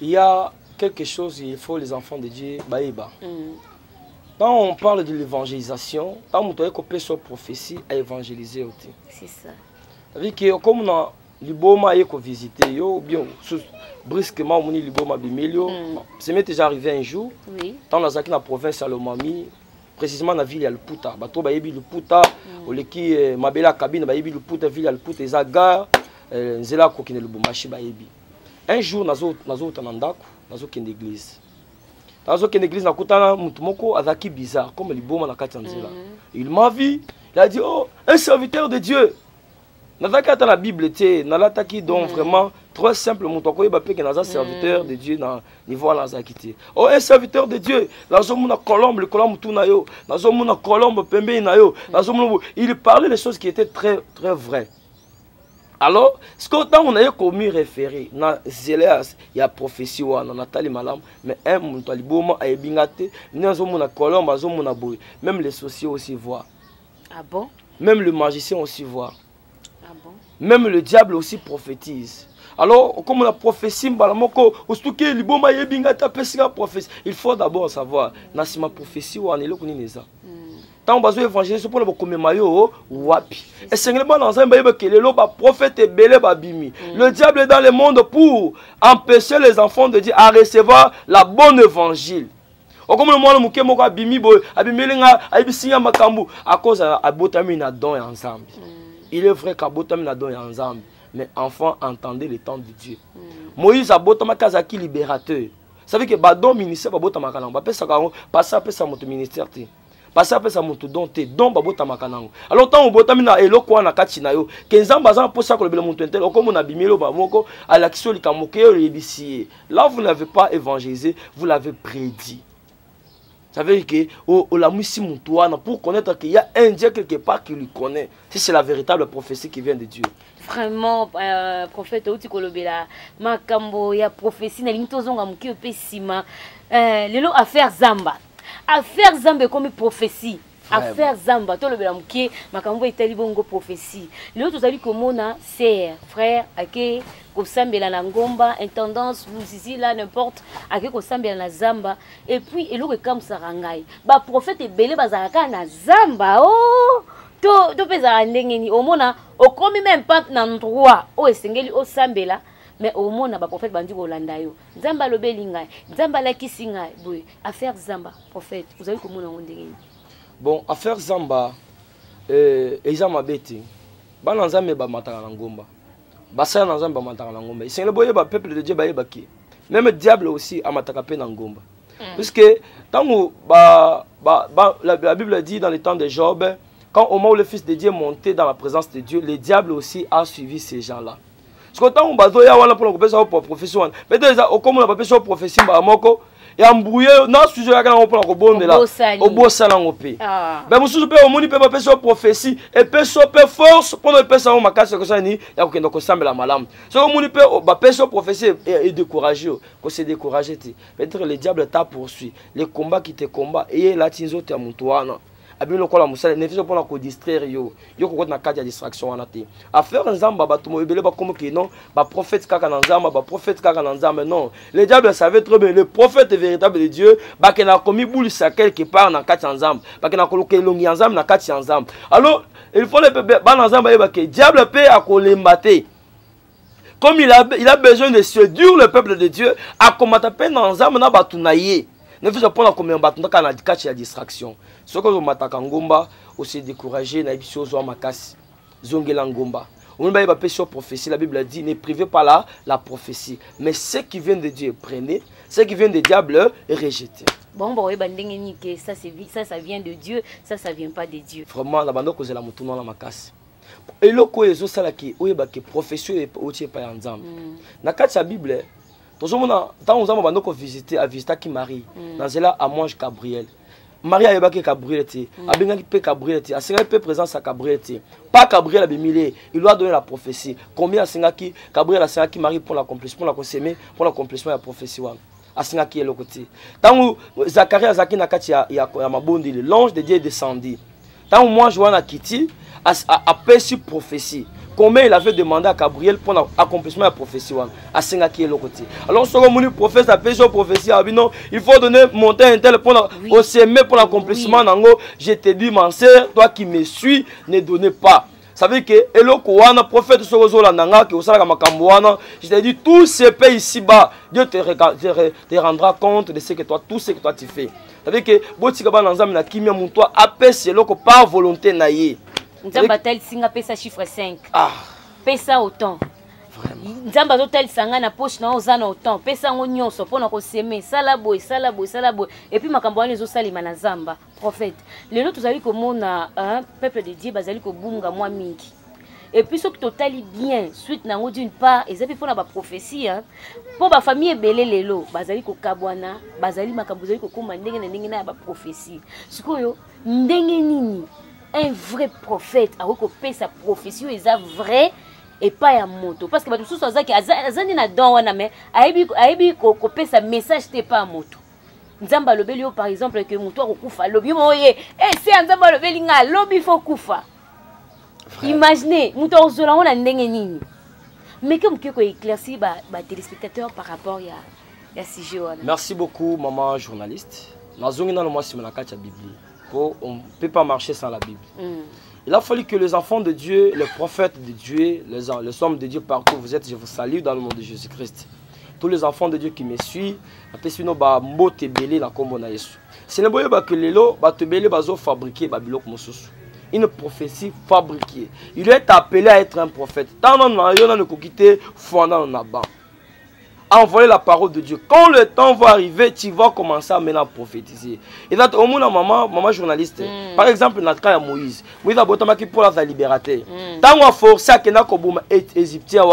il y a quelque chose, il faut les enfants de Dieu, baïba. Quand on parle de l'évangélisation, quand on parle de prophétie à évangéliser, c'est ça. C'est-à-dire que comme on a Liboma et qu'on visite, ou bien brusquement on a Liboma Bimelio, c'est déjà arrivé un jour, dans la province de Lomami, précisément dans la ville de Lputa. Bato baïbi Lputa, ou le qui mabela kabine baïbi Lputa, ville Lputa, Zaga, Nzela kokine Lubomashi baïbi. Un jour, nazo nazo tanandaku, nazo kende église. Nazo kende église nakutana mutumoko azaki bizarre comme liboma na kati nzela. Il m'a vu, il a dit oh un serviteur de Dieu. Nazaki ata na Bible té, nalataki donc vraiment trois simples mutoko yeba pe ke naza serviteur de Dieu na niveau nazaki té. Oh un serviteur de Dieu, nazo muna colombe, le colombe tuna yo, nazo muna colombe pembe na yo, nazo muna il parlait des choses qui étaient très très vraies. Alors, ce que on a commis référé, na Zéléas, il y a prophétie wa na Nathalie Malam, mais un mutaliboma a ebingate, n'enzo mona Colomba, zo mona boy, même les sorciers aussi voient. Ah bon? Même le magicien aussi voit. Ah bon? Même le diable aussi prophétise. Alors, comme la prophétie mbalamoko, ostuke liboma ebingata pesika prophétie. Il faut d'abord savoir na sima prophétie wa na eloko nineza. Tant que évangéliste pour le wapi. Et c'est que prophète est belé babimi. Le diable est dans le monde pour empêcher les enfants de Dieu à recevoir la bonne évangile. Au comme le monde mouké moko abimi boy abimelinga abisinga makambu à cause abotami na don ensemble. Il est vrai qu'abotami na don ensemble, mais enfants entendez le temps de Dieu. Moïse abotama kazaki libérateur. Ça veut que badon ministère babotama kalamba pesa ka passa pesa moto ministère. Parce que ça m'a tout donné, donc babota makanango. Alors tant au botamina eloko na katinayo, quinze ans pour ça que le bel monte tel, comme on a bimelo baboko, à l'action likamokeyo libisier. Là vous n'avez pas évangélisé, vous l'avez prédit. Ça veut dire que au la mousse mutuana pour connaître qu'il y a un Dieu quelque part qui lui connaît. Si c'est la véritable prophétie qui vient de Dieu. Vraiment, euh, prophète outi kolobela, makambo ya prophétie na lintozonga mukio pesima, euh, lelo affaire Zamba. Affaire Zamba comme prophétie. Affaire Zamba, tout le belamuké, makambo itali bongo prophétie. L'autre vous avez comme on a serre, frère, aké, kosambela na ngomba, intendance, vous ici là n'importe, aké kosambela na Zamba. Et puis eloko comme ça rangai. Ba prophète belé bazaka na Zamba. Oh, to to pesa ndengeni omona okomi même pas na droit. O esengeli o sambela. Mais au moins, le prophète bandi Hollanda yo. Zamba lobelinga, Zamba la kisinga, boy. Affaire Zamba, prophète. Vous avez comment on dit? Bon, affaire Zamba, euh, ils ont ma bête. Ban Zamba ba matanga ngomba. Basa na Zamba matanga ngomba. C'est le boye ba peuple de Dieu ba yebaki. Même diable aussi a mataka pe na ngomba. Puisque tant où ba ba la Bible dit dans les temps de Job, quand au moment où le fils de Dieu montait dans la présence de Dieu, le diable aussi a suivi ces gens-là. Parce que tant on bazo ya wana pour la compétition pour profession, mais déjà au comme la compétition profession ba moko ya mbouye na sujet ya kana pour la kobondela au bossa na ngope. Ben mususu pe omoni pe ba peso prophétie et peso pe force pour ne pesa makasa ko sani ya ko ndoko sambela malamu. So omoni pe ba peso prophétie et décourager ko se décourager ti. Peut-être le diable t'a poursuit, les combats qui te combat et la tinzo te mutuana. Abilo kola musale ne fiso pona ko distraire yo yo ko na kati ya distraction wana te affaire Zamba ba tumo ebele ba komo ke non ba prophète kaka na Zamba ba prophète kaka na Zamba non le diable savait trop bien le prophète véritable de Dieu ba ke na komi bulisa quelque part na kati ya Zamba ba ke na koloke longi ya Zamba na kati ya Zamba alors il faut le ba na Zamba ba ke diable pe akolemba te. Comme il a il a besoin de séduire le peuple de Dieu a komata pe na Zamba na ba tunaye. Ne faisons pas la combien battant quand la catch la distraction. Ce que vous m'attaquez en Gomba, aussi découragé na émission soit makas zongela Gomba. On ne va pas pécher prophétie. La Bible dit ne privez pas la la prophétie. Mais ceux qui viennent de Dieu prenez, ceux qui viennent des diables rejetez. Bon bon, et ben dingeni que ça c'est ça ça vient de Dieu, ça ça vient pas de Dieu. Vraiment la bande cause la moutouna la makas. Et le quoi les autres là qui oui bah que prophétie est aussi par exemple. Na catch la Bible. Tant aux hommes qui ont visité, à visiter qui Marie, dans cela à mange Gabriel. Marie a évoqué Gabriel, a bien équipé Gabriel, a signé peu présence à Gabriel. Pas Gabriel a bémilé, il doit donner la prophétie. Combien a signé qui Gabriel a signé qui Marie pour l'accomplissement, la consommer, pour l'accomplissement de la prophétie. A signé qui est le côté. Tant que Zacharie a signé Nakati ya Mabondi, l'ange de Dieu est descendu. Tant que moi je vois Nakiti, a perçu prophétie. combien il avait demandé à Gabriel pour l'accomplissement de la prophétie. Alors, si on prophète a payé prophétie, il faut donner monter un tel pour l'accomplissement. Je te dis, mon sœur, toi qui me suis, ne donne pas. Ça veut dire que le prophète de Sorozola, je te dis, tout ce pays ici-bas, Dieu te, te rendra compte de ce que toi, tout ce que toi tu fais. Ça veut dire que si tu as par volonté, nous avons un chiffre cinq. Ah. Pesa autant. Vraiment. Nous avons un poche dans nos autant. Pesa on y on se prend semer. Salaboy, salaboy, salaboy. Et puis ma campagne nous osali manazamba. Prophète. Les autres zali comme on a un peuple de Dieu, zali comme bunga moi mingi. Et puis ce qui totali bien, suite na on d'une part, et ça puis pour la prophétie, hein. Pour ma famille belé lelo, zali comme kabwana, zali ma campagne zali comme commandé na ndenge na ba prophétie. Sikoyo ndenge nini. Un vrai prophète a recopié sa prophétie et ça vrai et pas un moto parce que bah tout ça c'est que azani na don wana mais aibi aibi recopier sa message t'es pas un moto nzamba lobelio par exemple que moto rokufa lobio moye eh c'est nzamba lobelinga lobi faut kufa imaginez moto ozola on a ndenge nini mais comme que quoi éclaircir bah bah téléspectateurs par rapport ya ya sujet wana. Merci beaucoup maman journaliste nazongi na lomasi na kati ya Bible. On ne peut pas marcher sans la Bible. Mm. Il a fallu que les enfants de Dieu, les prophètes de Dieu, les, les hommes de Dieu partout où vous êtes, je vous salue dans le nom de Jésus-Christ. Tous les enfants de Dieu qui me suivent, je vous remercie. C'est que les gens ont fabriqué une prophétie fabriquée. Il est appelé à être un prophète. Tant qu'on ne peut quitter, envoyer la parole de Dieu. Quand le temps va arriver, tu vas commencer à maintenant prophétiser. Et là, au moins, maman, maman journaliste, mm. Par exemple, dans le cas de Moïse, Moïse a été pour la liberté. Tant qu'on a forcé à Kenakoboum et Égyptien,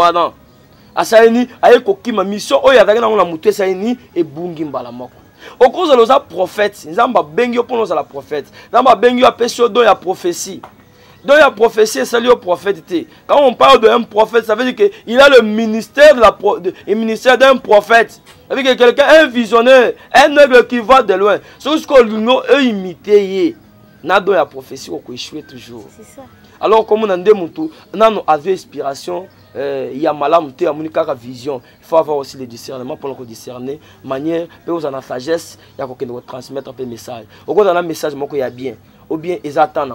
à Saini, à Ekokima, mission, où il y a un mouté Saini et Bungimba la mort. Au cause de nos prophètes, nous avons bengio pour nous à la prophète. Nous avons bengio à Pesio dans la prophétie. Donc la prophétie, c'est le prophète. Quand on parle d'un prophète, ça veut dire qu'il a le ministère d'un pro... prophète. Ça veut dire que quelqu'un est un visionnaire, un aigle qui va de loin. C'est ce qu'on a imité. Dans la prophétie, on échoue toujours. Alors, comme on a dit, on a une inspiration. Il y a malam, il y a une vision. Il faut avoir aussi le discernement pour le discerner. De manière, on a la sagesse, il y a quelqu'un qui transmettre un message. On a un message qui est bien. Ou bien ils attendent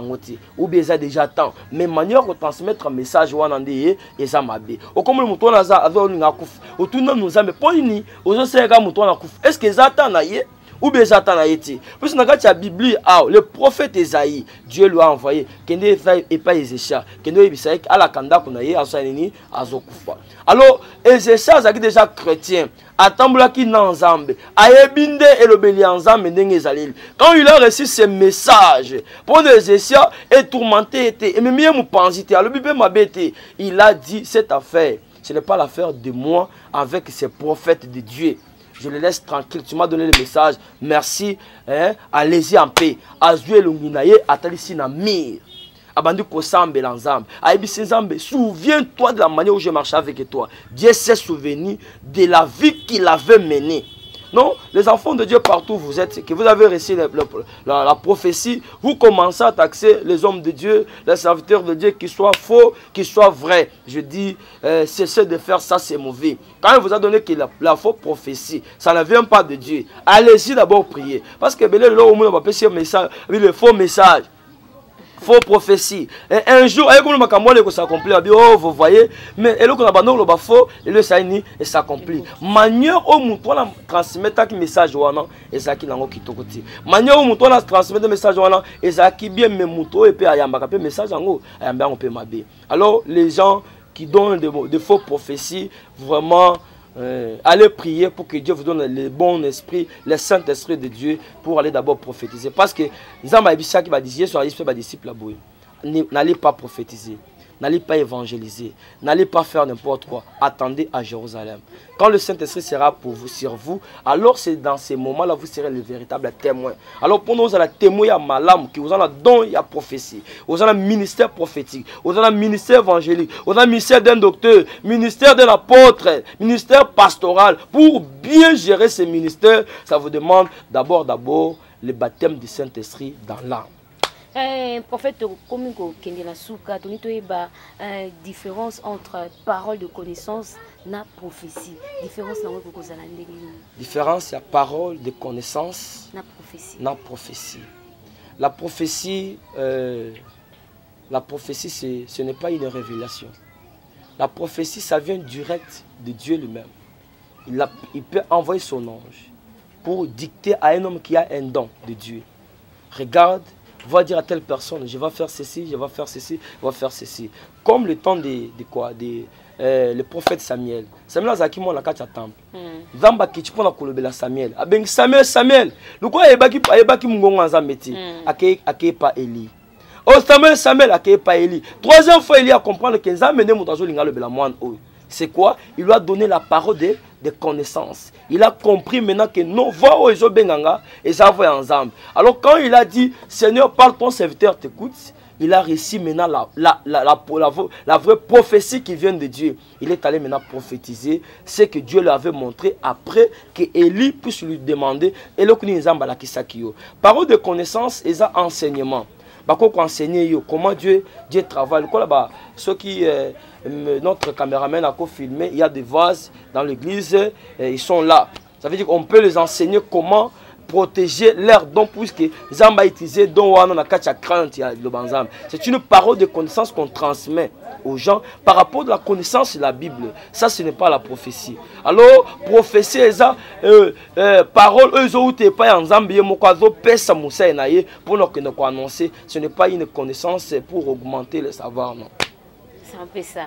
ou bien ils déjà temps mais manière de transmettre un message ou en dire ils amabé au comme le mouton naza avec une akouf au tout non nous amé poni aux autres c'est un mouton akouf est-ce qu'ils attendent aïe ou bien ils attendent aïe parce que dans la Bible le prophète Esaïe Dieu lui a envoyé qu'endé et pas Ézécha qu'endé Ebisaïe à la kanda qu'on aïe à Saint-Denis à Zokoufa alors Ézécha c'est déjà chrétien attendant qu'il n'ensemble aïe binde et le bélier ensemble n'engezalil quand il a reçu ce message pour les Ézéchiens et tourmenté était et même il m'pensait alors Bible m'a bêté il a dit cette affaire ce n'est pas l'affaire de moi avec ces prophètes de Dieu. Je le laisse tranquille. Tu m'as donné le message. Merci. Hein? Allez-y en paix. Azoué l'unginaye. Atalisi na mir. Abandu kosambe l'ensemble. Aïbisi nzambe. Souviens-toi de la manière où je marchais avec toi. Dieu s'est souvenu de la vie qu'il avait menée. Non, les enfants de Dieu partout où vous êtes, que vous avez reçu le, le, la, la prophétie, vous commencez à taxer les hommes de Dieu, les serviteurs de Dieu, qu'ils soient faux, qu'ils soient vrais. Je dis, euh, cessez de faire ça, c'est mauvais. Quand il vous a donné que la, la fausse prophétie, ça ne vient pas de Dieu. Allez-y d'abord prier. Parce que le faux message, faux prophétie. Et un jour, il s'accomplit. Oh, vous voyez, mais il y a un faux, il s'accomplit. Manière où on transmet un message, et ça qui n'a pas été côté. Manière où on transmet un message, et ça qui bien me mouto, et puis il y a un message en haut, il y a un peu m'abé. Alors, les gens qui donnent de faux prophéties, vraiment. Euh, allez prier pour que Dieu vous donne le bon esprit, le Saint-Esprit de Dieu pour aller d'abord prophétiser. Parce que nous avons dit qui va dire sur les disciples, n'allez pas prophétiser, n'allez pas évangéliser, n'allez pas faire n'importe quoi. Attendez à Jérusalem. Quand le Saint-Esprit sera pour vous, sur vous, alors c'est dans ces moments-là vous serez le véritable témoin. Alors pour nous, vous allez témoigner à Malam, qui vous en a don, il y a prophétie. Vous en a ministère prophétique, vous en a ministère évangélique, vous en a ministère d'un docteur, ministère d'un apôtre, ministère pastoral. Pour bien gérer ces ministères, ça vous demande d'abord, d'abord, le baptême du Saint-Esprit dans l'âme. Prophète, comme Kindela Souka, tu as une différence entre parole de connaissance et prophétie. Différence dans le Kozalandé. Différence, il y a parole de connaissance et prophétie. La prophétie. La prophétie, euh, la prophétie ce n'est pas une révélation. La prophétie, ça vient direct de Dieu lui-même. Il, a, il peut envoyer son ange pour dicter à un homme qui a un don de Dieu. Regarde, va dire à telle personne, je vais faire ceci, je vais faire ceci, je vais faire ceci. Comme le temps de, de quoi de, euh, le prophète Samuel. Samuel a dit, moi, je temple. Zamba qui prend la colombe la Samuel. Aben Samuel, Samuel. Le quoi est baki, est baki mungongo nzambeti. Ake, ake pas Élie. Oh Samuel, Samuel, ake pas Élie. Troisième fois, Élie a compris que Nzambe ne montajo linga le belamoine. C'est quoi? Il lui a donné la parole de, de connaissance. Il a compris maintenant que non, va au Benganga et ça va ensemble. Alors quand il a dit, Seigneur, parle ton serviteur, t'écoute, il a réussi maintenant la, la, la, la, la, la vraie prophétie qui vient de Dieu. Il est allé maintenant prophétiser ce que Dieu lui avait montré après que Élie puisse lui demander. Parole de connaissance et enseignement. Bako enseigner comment Dieu Dieu travaille. Quoi là-bas, ceux qui euh, notre caméraman a filmé, il y a des vases dans l'église, ils sont là. Ça veut dire qu'on peut les enseigner comment protéger leur don puisque Zamba utilisé don wana na kacha crainte ya le banzam. C'est une parole de connaissance qu'on transmet aux gens par rapport à la connaissance de la Bible. Ça, ce n'est pas la prophétie. Alors, prophétie, ça, euh, euh, parole, eux ont été pas en Zambie, Mokazo, Pessa, Moussa, Enaye, pour nous annoncer. Ce n'est pas une connaissance pour augmenter le savoir, non. C'est un peu ça.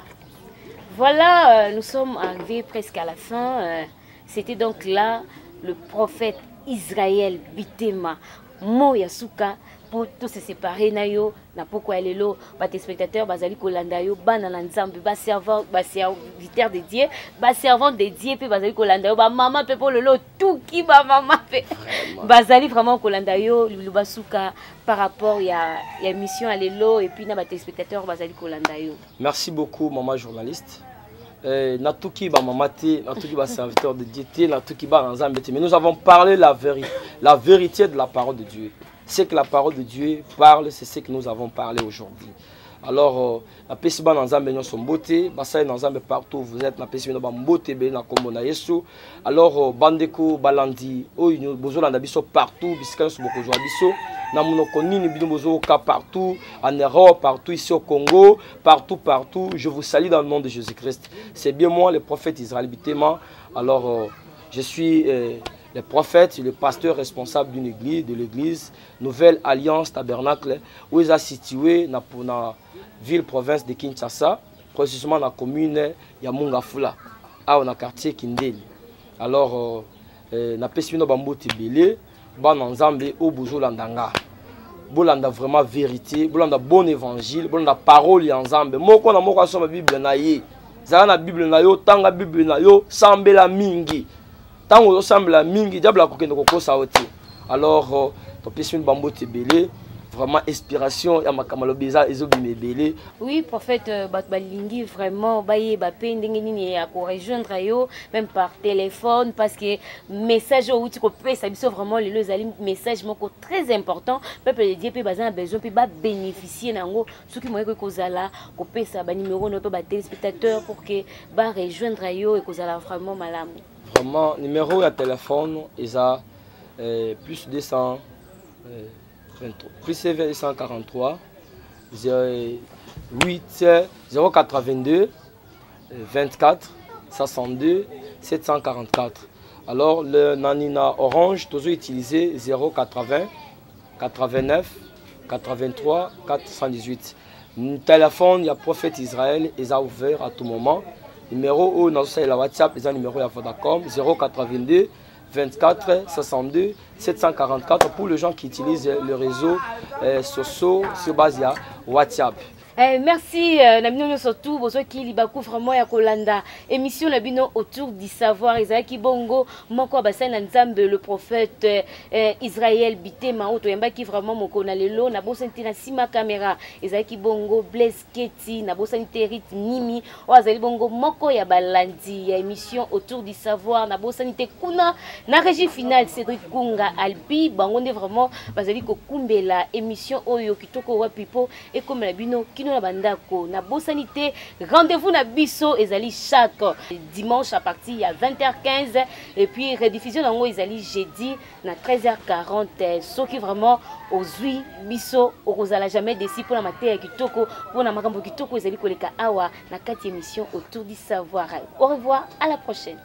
Voilà, euh, nous sommes arrivés presque à la fin. Euh, C'était donc là le prophète Israël Bitema, Mo Yasuka. Pour tous se séparer nayo na poko alelo ba téléspectateurs bazali kolanda yo bana na nzambe ba servant ba serviteur de Dieu ba servant de Dieu pe bazali kolanda yo ba maman pe pour lelo tout qui ba maman pe bazali vraiment kolanda yo luba suka par rapport ya ya mission alelo et puis na ba téléspectateurs bazali kolanda yo. Merci beaucoup maman journaliste. Euh, mais nous avons parlé la vérité, la vérité de la parole de Dieu. C'est que la parole de Dieu parle, c'est ce que nous avons parlé aujourd'hui. Alors, la Pessiba Nanzambe nous sommes beauté, Bassaï Nanzambe partout où vous êtes, la Pessiba nous sommes beauté, na Kombona Yesu. Alors, Bandeko, Balandi, Oyo, Bozo Nandabiso partout, Biskan Soboko Joabiso. Partout, en Europe, partout, ici au Congo, partout, partout. Je vous salue dans le nom de Jésus-Christ. C'est bien moi, le prophète Israël Bitema. Alors, euh, je suis euh, le prophète, le pasteur responsable d'une église, de l'église Nouvelle Alliance Tabernacle, où ils sont situés dans la ville province de Kinshasa, précisément dans la commune Yamungafula, dans le quartier Kindeli. Alors, nous avons été Ban ensemble au bozo landanga. Bolanda vraiment vérité, bolanda bon évangile, bolanda parole ensemble. Moko na moko so Bible na ye. Zala na Bible na yo, tanga Bible na yo, sambela mingi. Tango yo sambela mingi, diable akokende kokosa oti. Alors to pesune bambo tebele, vraiment inspiration ya makamalobeza ezobimebele. Oui, prophète Batbalingi vraiment baye bapé ndenge nini ya ko rejoindre yo même par téléphone parce que message au outil ko pesa biso vraiment les les alim message moko très important peuple de Dieu pe bazan besoin pe ba bénéficier nango soki moyeko ko zala ko pesa ba numéro no pe ba téléspectateur pour que ba rejoindre yo et ko zala vraiment malamu. Vraiment numéro ya téléphone eza euh, plus deux cents euh, plus cent quarante-trois zéro huit zéro huit deux vingt-quatre soixante-deux sept cent quarante-quatre. Alors le Nanina Orange toujours utilisé zéro huit zéro quatre-vingt-neuf quatre-vingt-trois quatre cent dix-huit. Mon téléphone il y a Prophète Israël et ça ouvert à tout moment. Numéro dans la WhatsApp et ça numéro à Vodacom zéro huit deux vingt-quatre soixante-deux sept cent quarante-quatre pour les gens qui utilisent le réseau euh, Soso sur base à WhatsApp. Eh, merci, euh, Namino surtout, pour ceux qui libakou vraiment à Kolanda. Émission Nabino autour du savoir. Isaac Bongo, Moko Bassin Nzambe, le prophète euh, Israël Bitema, Otoyamba qui vraiment Moko Nalelo, Nabo Sentina Sima Camera, Isaac Bongo, Blaise Keti, Nabo Saniterit Nimi, Oazali Bongo, Moko Yabalandi. Émission autour du savoir, Nabo Sanité Kuna, na régie finale, Cédric Kunga, Albi, Bangonde vraiment, Basali Kokumbela, émission Oyo Kitoko Wapipo, et comme Nabino, Kino. La bandako na bonne santé rendez-vous na biso ezali chaque dimanche à partir de vingt heures quinze et puis rediffusion nango ezali jeudi na treize heures quarante ceux qui vraiment ozui biso okozala jamais d'ici pour la matière kitoko pour na makambo kitoko ezali koleka awa na quatre émissions autour du savoir. Au revoir, à la prochaine.